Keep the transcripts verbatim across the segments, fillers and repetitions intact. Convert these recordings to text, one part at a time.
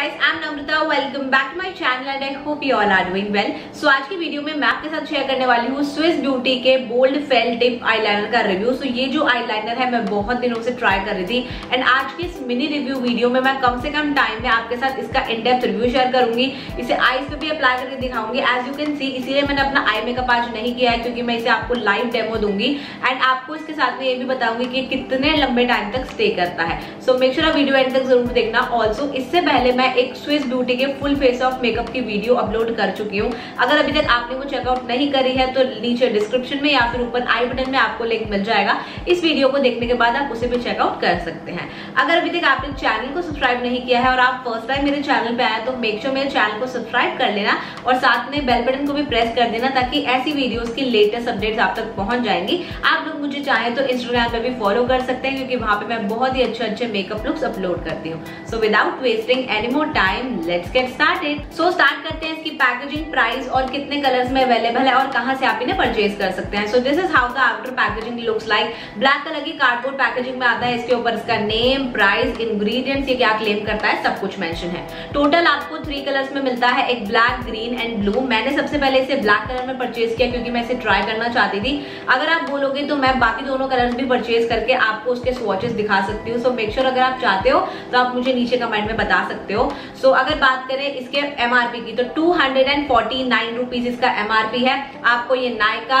guys, I'm Namrata. Welcome back to my channel and I hope you all are doing well. So आज की video में मैं आपके साथ शेयर करने वाली हूँ स्विस ब्यूटी के बोल्ड फेल टिप आईलाइनर का रिव्यू। सो so, ये जो आईलाइनर है मैं बहुत दिनों से ट्राई कर रही थी एंड आज के इस मिनी रिव्यू वीडियो में मैं कम से कम टाइम में आपके साथ इसका इन डेप्थ रिव्यू शेयर करूंगी। इसे आईज पे भी अप्लाई करके दिखाऊंगी। एज यू कैन सी, इसीलिए मैंने अपना आई मेकअप आज नहीं किया है क्योंकि मैं इसे आपको लाइव डेमो दूंगी एंड आपको इसके साथ में ये भी बताऊंगी कि कितने लंबे टाइम तक स्टे करता है। सो मेक श्योर आप वीडियो एंड तक जरूर देखना। ऑल्सो इससे पहले मैं एक स्विस ब्यूटी के फुल फेस ऑफ मेकअप की वीडियो अपलोड कर चुकी हूँ। अगर अभी तक आपने वो चेकआउट नहीं करी है तो नीचे डिस्क्रिप्शन में या फिर ऊपर आई बटन में आपको लिंक मिल जाएगा। इस वीडियो को देखने के बाद आप उसे भी चेकआउट कर सकते हैं। अगर अभी तक आपने चैनल को सब्सक्राइब नहीं किया है और आप फर्स्ट टाइम मेरे चैनल पे आए तो मेक श्योर मेरे चैनल को सब्सक्राइब कर लेना और साथ में बेल बटन को भी प्रेस कर देना ताकि ऐसी वीडियोज की लेटेस्ट अपडेट आप तक पहुंच जाएंगी। आप लोग मुझे चाहे तो इंस्टाग्राम पे भी फॉलो कर सकते हैं क्योंकि वहां पे मैं बहुत ही अच्छे अच्छे मेकअप लुक्स अपलोड करती हूँ। So without waste Any more time, let's get started. So start करते हैं इसकी पैकेजिंग, प्राइस और कितने कलर्स में अवेलेबल है और कहाँ से आप इन्हें परचेज कर सकते हैं। So this is how the outer packaging looks like. Black colour की कार्डबोर्ड पैकेजिंग में आता है। इसके ऊपर इसका नेम, प्राइस, इंग्रेडिएंट्स, ये क्या क्लेम करता है, सब कुछ मेंशन है। टोटल आपको थ्री कलर्स में मिलता है, एक ब्लैक, ग्रीन एंड ब्लू। मैंने सबसे पहले इसे ब्लैक कलर में परचेज किया क्योंकि मैं इसे ट्राई करना चाहती थी। अगर आप बोलोगे तो मैं बाकी दोनों कलर्स भी परचेज करके आपको उसके स्वॉचेस दिखा सकती हूँ। सो मेक श्योर अगर आप चाहते हो तो आप मुझे नीचे कमेंट में बता सकते हो। सो so, अगर बात करें इसके एमआरपी की तो two hundred forty nine rupees इसका एमआरपी है। आपको ये Nykaa,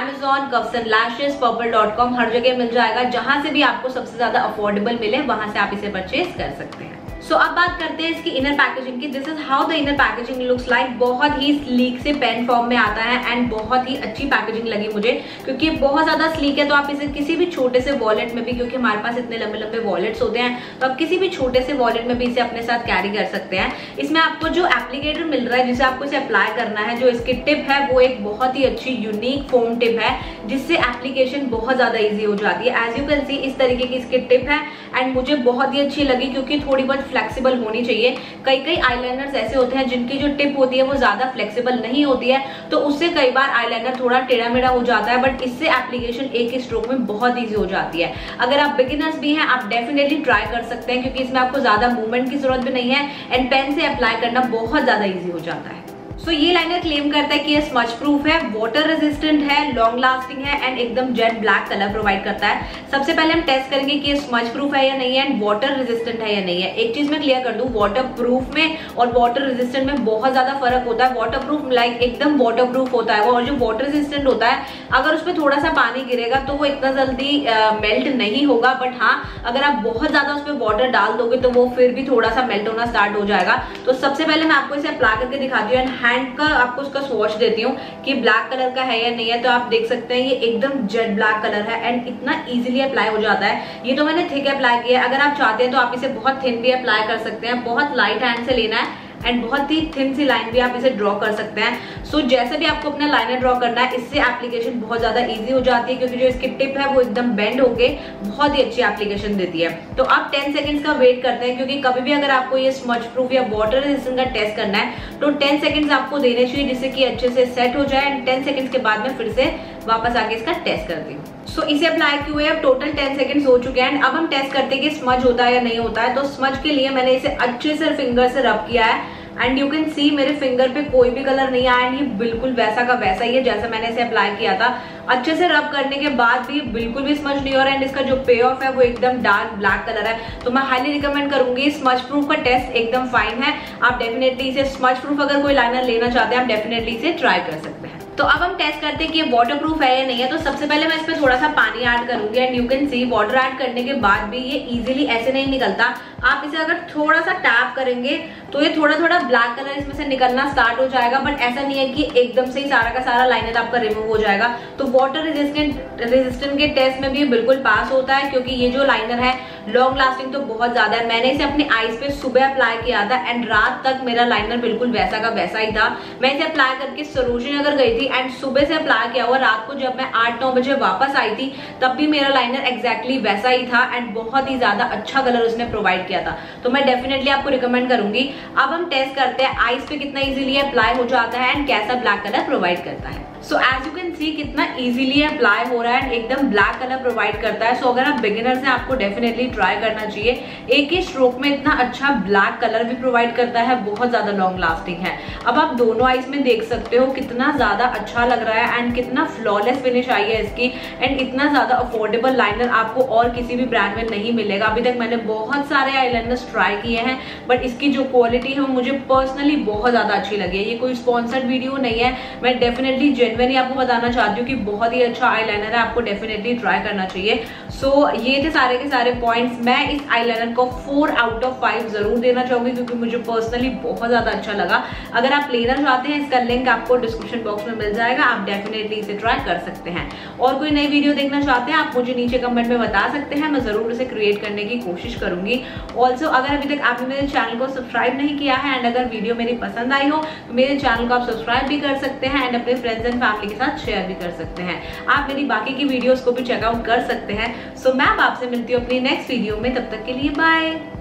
Amazon, Gufsan lashes, Purplle dot com हर जगह मिल जाएगा। जहां से भी आपको सबसे ज्यादा अफोर्डेबल मिले वहां से आप इसे परचेज कर सकते हैं। सो so, अब बात करते हैं इसकी इनर पैकेजिंग की। This is how the inner packaging looks like. बहुत ही स्लीक से पेन फॉर्म में आता है एंड बहुत ही अच्छी पैकेजिंग लगी मुझे क्योंकि बहुत ज़्यादा स्लीक है। तो आप इसे किसी भी छोटे से वॉलेट में भी, क्योंकि हमारे पास इतने लंबे लंबे वॉलेट्स होते हैं, तो आप किसी भी छोटे से वॉलेट में भी इसे अपने साथ कैरी कर सकते हैं। इसमें आपको जो एप्लीकेटर मिल रहा है जिसे आपको इसे अप्लाई करना है, जो इसकी टिप है वो एक बहुत ही अच्छी यूनिक फोम टिप है जिससे एप्लीकेशन बहुत ज़्यादा ईजी हो जाती है। एज यू कैन सी इस तरीके की इसकी टिप है एंड मुझे बहुत ही अच्छी लगी क्योंकि थोड़ी बहुत फ्लेक्सिबल होनी चाहिए। कई कई आईलाइनर्स ऐसे होते हैं जिनकी जो टिप होती है वो ज्यादा फ्लेक्सिबल नहीं होती है, तो उससे कई बार आईलाइनर थोड़ा टेढ़ा मेढ़ा हो जाता है, बट इससे एप्लीकेशन एक ही स्ट्रोक में बहुत ईजी हो जाती है। अगर आप बिगिनर्स भी हैं आप डेफिनेटली ट्राई कर सकते हैं क्योंकि इसमें आपको ज्यादा मूवमेंट की जरूरत भी नहीं है एंड पेन से अप्लाई करना बहुत ज्यादा ईजी हो जाता है। सो so, ये लाइनर क्लेम करता है कि ये स्मच प्रूफ है, वाटर रेजिस्टेंट है, लॉन्ग लास्टिंग है एंड एकदम जेट ब्लैक कलर प्रोवाइड करता है। सबसे पहले हम टेस्ट करेंगे कि ये स्मच प्रूफ है या नहीं है एंड वाटर रेजिस्टेंट है या नहीं है। एक चीज मैं क्लियर कर दूं, वाटर प्रूफ में और वाटर रेजिस्टेंट में बहुत ज्यादा फर्क होता है। वाटर प्रूफ लाइक एकदम वाटर प्रूफ होता है वो, और जो वाटर रेजिस्टेंट होता है अगर उस पर थोड़ा सा पानी गिरेगा तो वो इतना जल्दी मेल्ट नहीं होगा, बट हाँ अगर आप बहुत ज्यादा उस पर वाटर डाल दोगे तो वो फिर भी थोड़ा सा मेल्ट होना स्टार्ट हो जाएगा। तो सबसे पहले मैं आपको इसे अप्लाई करके दिखाती हूँ एंड हैंड का आपको उसका स्वॉच देती हूँ कि ब्लैक कलर का है या नहीं है। तो आप देख सकते हैं ये एकदम जेट ब्लैक कलर है एंड इतना इजीली अप्लाई हो जाता है। ये तो मैंने थिक अप्लाई किया है, अगर आप चाहते हैं तो आप इसे बहुत थिन भी अप्लाई कर सकते हैं। बहुत लाइट हैंड से लेना है एंड बहुत ही थिन सी लाइन भी आप इसे ड्रॉ कर सकते हैं। सो so, जैसे भी आपको अपना लाइनर ड्रॉ करना है इससे एप्लीकेशन बहुत ज़्यादा इजी हो जाती है क्योंकि जो इसकी टिप है वो एकदम बेंड होके बहुत ही अच्छी एप्लीकेशन देती है। तो आप टेन सेकेंड्स का वेट करते हैं क्योंकि कभी भी अगर आपको ये स्मच प्रूफ या वाटर रेजिस्टेंट का टेस्ट करना है तो टेन सेकेंड्स आपको देने चाहिए जिससे कि अच्छे से सेट हो जाए एंड टेन सेकेंड्स के बाद में फिर से वापस आके इसका टेस्ट करती हूँ। सो so, इसे अप्लाई किए हुए अब टोटल टेन सेकेंड्स हो चुके हैं। अब हम टेस्ट करते हैं कि स्मज होता है या नहीं होता है। तो स्मज के लिए मैंने इसे अच्छे से फिंगर से रब किया है एंड यू कैन सी मेरे फिंगर पे कोई भी कलर नहीं आया एंड ये बिल्कुल वैसा का वैसा ही है जैसा मैंने इसे अप्लाई किया था। अच्छे से रब करने के बाद भी बिल्कुल भी स्मज नहीं हो रहा है एंड इसका जो पे ऑफ है वो एकदम डार्क ब्लैक कलर है। तो मैं हाईली रिकमेंड करूंगी, स्मच प्रूफ का टेस्ट एकदम फाइन है। आप डेफिनेटली इसे स्मच प्रूफ अगर कोई लाइनर लेना चाहते हैं आप डेफिनेटली इसे ट्राई कर सकते हैं। तो अब हम टेस्ट करते हैं कि ये वाटर प्रूफ है या नहीं है। तो सबसे पहले मैं इस पर थोड़ा सा पानी ऐड करूंगी and you can see water add करने के बाद भी ये इजीली ऐसे नहीं निकलता। आप इसे अगर थोड़ा सा टैप करेंगे तो ये थोड़ा थोड़ा ब्लैक कलर इसमें से निकलना स्टार्ट हो जाएगा, बट ऐसा नहीं है कि एकदम से ही सारा का सारा लाइनर आपका रिमूव हो जाएगा। तो वाटर रेजिस्टेंट रेजिस्टेंट के टेस्ट में भी बिल्कुल पास होता है क्योंकि ये जो लाइनर है लॉन्ग लास्टिंग तो बहुत ज्यादा है। मैंने इसे अपने आईज पे सुबह अप्लाई किया था एंड रात तक मेरा लाइनर बिल्कुल वैसा का वैसा ही था। मैं इसे अप्लाई करके सरोजिनी नगर गई थी एंड सुबह से अप्लाई किया हुआ, रात को जब मैं आठ नौ बजे वापस आई थी तब भी मेरा लाइनर एक्जैक्टली वैसा ही था एंड बहुत ही ज्यादा अच्छा कलर उसने प्रोवाइड किया था। तो मैं डेफिनेटली आपको रिकमेंड करूंगी। अब हम टेस्ट करते हैं आईज पे कितना इजीली अप्लाई हो जाता है एंड कैसा ब्लैक कलर प्रोवाइड करता है। So as you can see कितना इजीली अप्लाई हो रहा है, एकदम ब्लैक कलर प्रोवाइड करता है। सो so, अगर आप बिगिनर्स हैं आपको डेफिनेटली ट्राई करना चाहिए। एक ही स्ट्रोक में इतना अच्छा ब्लैक कलर भी प्रोवाइड करता है, बहुत ज़्यादा लॉन्ग लास्टिंग है। अब आप दोनों आइज में देख सकते हो कितना ज़्यादा अच्छा लग रहा है एंड कितना फ्लॉलेस फिनिश आई है इसकी। एंड इतना ज़्यादा अफोर्डेबल लाइनर आपको और किसी भी ब्रांड में नहीं मिलेगा। अभी तक मैंने बहुत सारे आई लाइनर्स ट्राई किए हैं बट इसकी जो क्वालिटी है वो मुझे पर्सनली बहुत ज़्यादा अच्छी लगी है। ये कोई स्पॉन्सर्ड वीडियो नहीं है, मैं डेफिनेटली जेन्युइनली आपको बताना चाहती हूँ कि बहुत ही अच्छा आईलाइनर है, आपको डेफिनेटली ट्राई करना चाहिए। सो so, ये थे सारे के सारे पॉइंट्स। मैं इस आईलाइनर को फोर आउट ऑफ फाइव जरूर देना चाहूँगी क्योंकि मुझे पर्सनली बहुत ज़्यादा अच्छा लगा। अगर आप लेना चाहते हैं इसका लिंक आपको डिस्क्रिप्शन बॉक्स में मिल जाएगा, आप डेफिनेटली इसे ट्राई कर सकते हैं। और कोई नई वीडियो देखना चाहते हैं आप मुझे नीचे कमेंट में बता सकते हैं, मैं ज़रूर उसे क्रिएट करने की कोशिश करूँगी। ऑल्सो अगर अभी तक आपने मेरे चैनल को सब्सक्राइब नहीं किया है एंड अगर वीडियो मेरी पसंद आई हो तो मेरे चैनल को आप सब्सक्राइब भी कर सकते हैं एंड अपने फ्रेंड्स एंड फैमिली के साथ शेयर भी कर सकते हैं। आप मेरी बाकी की वीडियोस को भी चेकआउट कर सकते हैं। सो so, मैं आपसे मिलती हूँ अपनी नेक्स्ट वीडियो में, तब तक के लिए बाय।